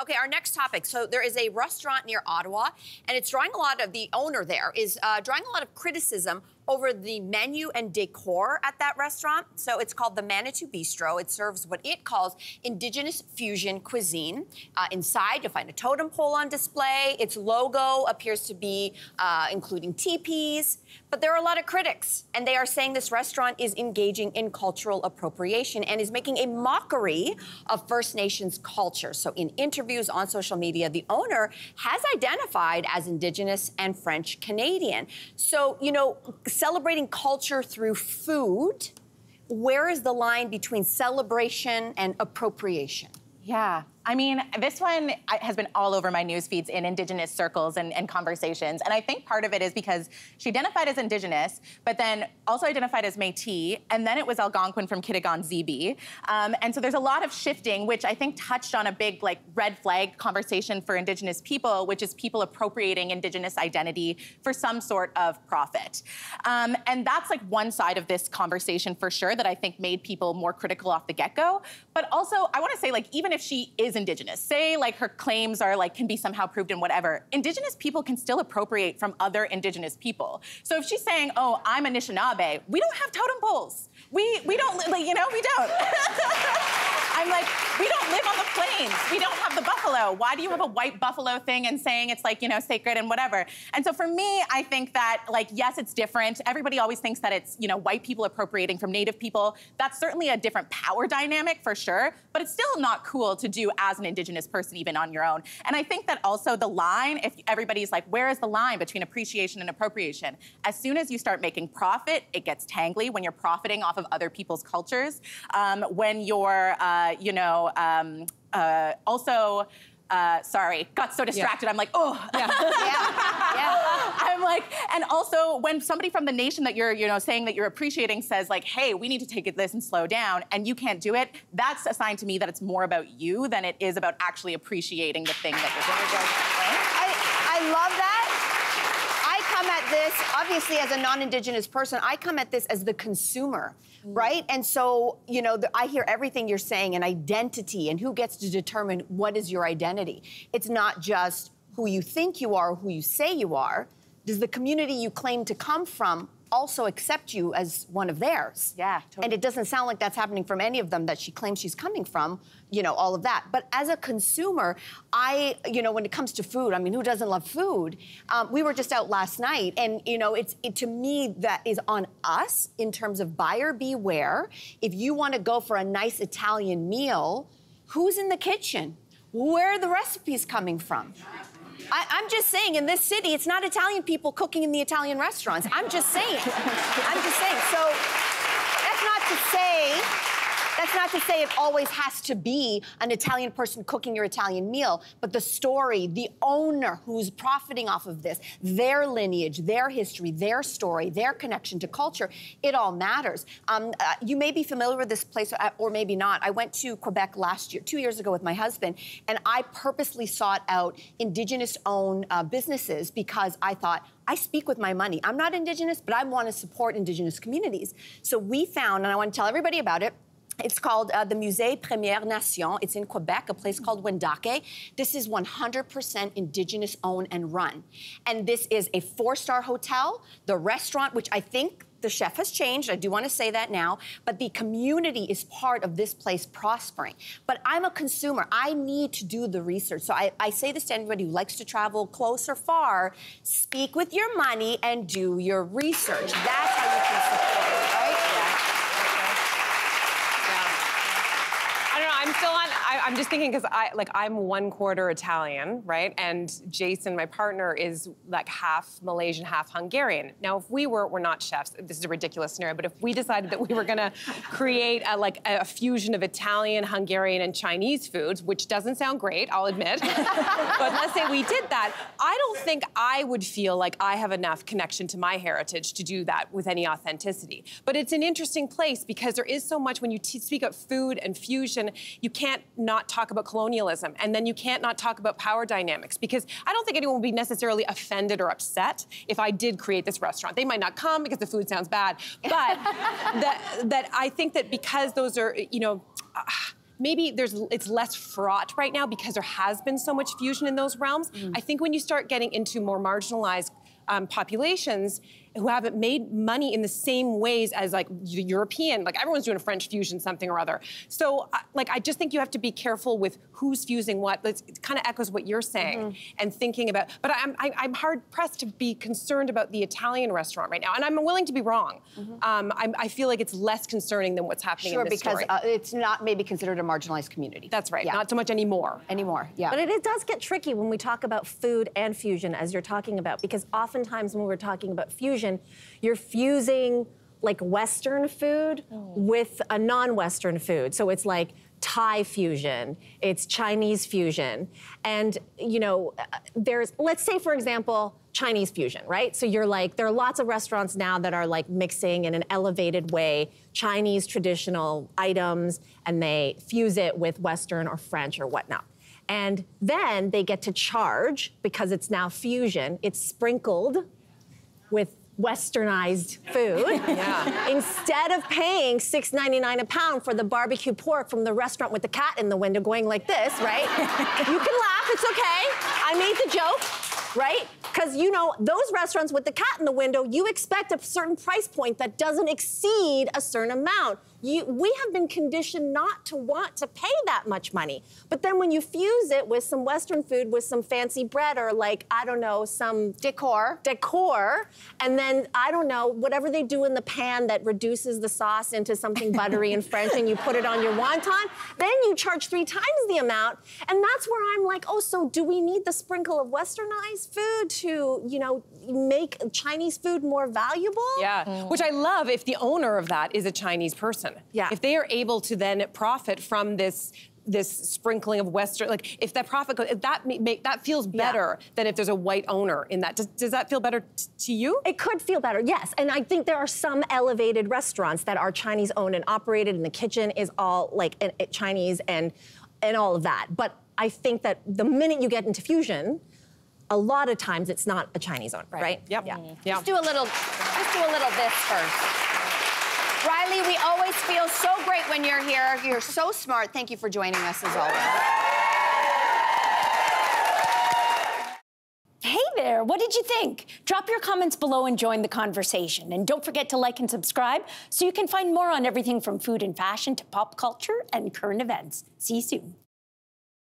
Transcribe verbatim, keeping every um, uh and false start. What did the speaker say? Okay, our next topic. So there is a restaurant near Ottawa, and it's drawing a lot of, the owner there is uh, drawing a lot of criticism over the menu and decor at that restaurant. So it's called the Manitou Bistro. It serves what it calls indigenous fusion cuisine. Uh, inside, you'll find a totem pole on display. Its logo appears to be uh, including teepees. But there are a lot of critics, and they are saying this restaurant is engaging in cultural appropriation and is making a mockery of First Nations culture. So in interviews on social media, the owner has identified as Indigenous and French Canadian. So, you know, celebrating culture through food, where is the line between celebration and appropriation? Yeah, I mean, this one has been all over my news feeds in Indigenous circles and, and conversations, and I think part of it is because she identified as Indigenous, but then also identified as Métis, and then it was Algonquin from Kitigan-Zibi, um, and so there's a lot of shifting, which I think touched on a big, like, red flag conversation for Indigenous people, which is people appropriating Indigenous identity for some sort of profit, um, and that's like one side of this conversation for sure that I think made people more critical off the get-go. But also, I want to say, like, even if she is Indigenous, say like her claims are like can be somehow proved and whatever, Indigenous people can still appropriate from other Indigenous people. So if she's saying, oh, I'm Anishinaabe, we don't have totem poles. We, we don't, like, you know, we don't. I'm like, we don't live on the plains. We don't have the buffalo. Why do you have a white buffalo thing and saying it's like, you know, sacred and whatever? And so for me, I think that, like, yes, it's different. Everybody always thinks that it's, you know, white people appropriating from Native people. That's certainly a different power dynamic for sure, but it's still not cool to do as an Indigenous person, even on your own. And I think that also the line, if everybody's like, where is the line between appreciation and appropriation? As soon as you start making profit, it gets tangly when you're profiting off of other people's cultures. Um, when you're, uh, you know, um, uh, also, Uh, sorry, got so distracted. Yeah. I'm like, oh. Yeah. Yeah. Yeah. I'm like, and also when somebody from the nation that you're, you know, saying that you're appreciating says like, hey, we need to take this and slow down, and you can't do it, that's a sign to me that it's more about you than it is about actually appreciating the thing that you're doing. I, I love that. At this, obviously, as a non-Indigenous person, I come at this as the consumer, right? And so, you know, the, I hear everything you're saying, and identity, and who gets to determine what is your identity. It's not just who you think you are, or who you say you are. Does the community you claim to come from also accept you as one of theirs? Yeah, totally. And it doesn't sound like that's happening from any of them that she claims she's coming from, you know, all of that. But as a consumer, I, you know, when it comes to food, I mean, who doesn't love food? Um, we were just out last night, and, you know, it's it, to me, that is on us in terms of buyer beware. If you want to go for a nice Italian meal, who's in the kitchen? Where are the recipes coming from? I, I'm just saying, in this city, it's not Italian people cooking in the Italian restaurants. I'm just saying. I'm just saying. So that's not to say, that's not to say it always has to be an Italian person cooking your Italian meal, but the story, the owner who's profiting off of this, their lineage, their history, their story, their connection to culture, it all matters. Um, uh, you may be familiar with this place, or maybe not. I went to Quebec last year, two years ago with my husband, and I purposely sought out Indigenous-owned uh, businesses because I thought, I speak with my money. I'm not Indigenous, but I want to support Indigenous communities. So we found, and I want to tell everybody about it, it's called uh, the Musée Première Nation. It's in Quebec, a place called Wendake. This is one hundred percent Indigenous owned and run. And this is a four-star hotel. The restaurant, which I think the chef has changed, I do want to say that now, but the community is part of this place prospering. But I'm a consumer. I need to do the research. So I, I say this to anybody who likes to travel close or far, speak with your money and do your research. That's how you can support it, right? I'm still on, I, I'm just thinking, because I, like, I'm one quarter Italian, right? And Jason, my partner, is like half Malaysian, half Hungarian. Now, if we were, we're not chefs, this is a ridiculous scenario, but if we decided that we were gonna create a, like, a fusion of Italian, Hungarian, and Chinese foods, which doesn't sound great, I'll admit, but let's say we did that, I don't think I would feel like I have enough connection to my heritage to do that with any authenticity. But it's an interesting place because there is so much, when you t speak of food and fusion, you can't not talk about colonialism, and then you can't not talk about power dynamics, because I don't think anyone would be necessarily offended or upset if I did create this restaurant. They might not come because the food sounds bad, but that, that I think that because those are, you know, uh, maybe there's it's less fraught right now because there has been so much fusion in those realms. Mm. I think when you start getting into more marginalized um, populations who haven't made money in the same ways as like the European, like everyone's doing a French fusion something or other. So uh, like, I just think you have to be careful with who's fusing what. It's, it kind of echoes what you're saying mm-hmm. and thinking about, but I'm, I, I'm hard pressed to be concerned about the Italian restaurant right now. And I'm willing to be wrong. Mm-hmm. um, I'm, I feel like it's less concerning than what's happening sure, in this because, story. Sure, uh, because it's not maybe considered a marginalized community. That's right, yeah. Not so much anymore. Anymore, yeah. But it, it does get tricky when we talk about food and fusion as you're talking about, because oftentimes when we're talking about fusion, you're fusing like Western food oh. with a non-Western food. So it's like Thai fusion, it's Chinese fusion. And you know, there's, let's say for example, Chinese fusion, right? So you're like, there are lots of restaurants now that are like mixing in an elevated way, Chinese traditional items, and they fuse it with Western or French or whatnot. And then they get to charge, because it's now fusion, it's sprinkled with Westernized food yeah. instead of paying six ninety-nine a pound for the barbecue pork from the restaurant with the cat in the window going like this, right? You can laugh, it's okay. I made the joke, right? Because you know, those restaurants with the cat in the window, you expect a certain price point that doesn't exceed a certain amount. You, we have been conditioned not to want to pay that much money. But then when you fuse it with some Western food, with some fancy bread or like, I don't know, some decor, decor, and then, I don't know, whatever they do in the pan that reduces the sauce into something buttery and French and you put it on your wonton, then you charge three times the amount. And that's where I'm like, oh, so do we need the sprinkle of Westernized food to, you know, make Chinese food more valuable? Yeah, mm. which I love if the owner of that is a Chinese person. Yeah. If they are able to then profit from this this sprinkling of Western, like if that profit goes, that make, that feels better yeah. than if there's a white owner in that. Does, does that feel better t to you? It could feel better, yes. And I think there are some elevated restaurants that are Chinese owned and operated, and the kitchen is all like in, in Chinese and and all of that. But I think that the minute you get into fusion, a lot of times it's not a Chinese owned, right? right? Yep. Yeah. Mm. yeah. Let's do a little. Let's do a little this first. Riley, we always feel so great when you're here. You're so smart. Thank you for joining us, as always. Hey there, what did you think? Drop your comments below and join the conversation. And don't forget to like and subscribe so you can find more on everything from food and fashion to pop culture and current events. See you soon.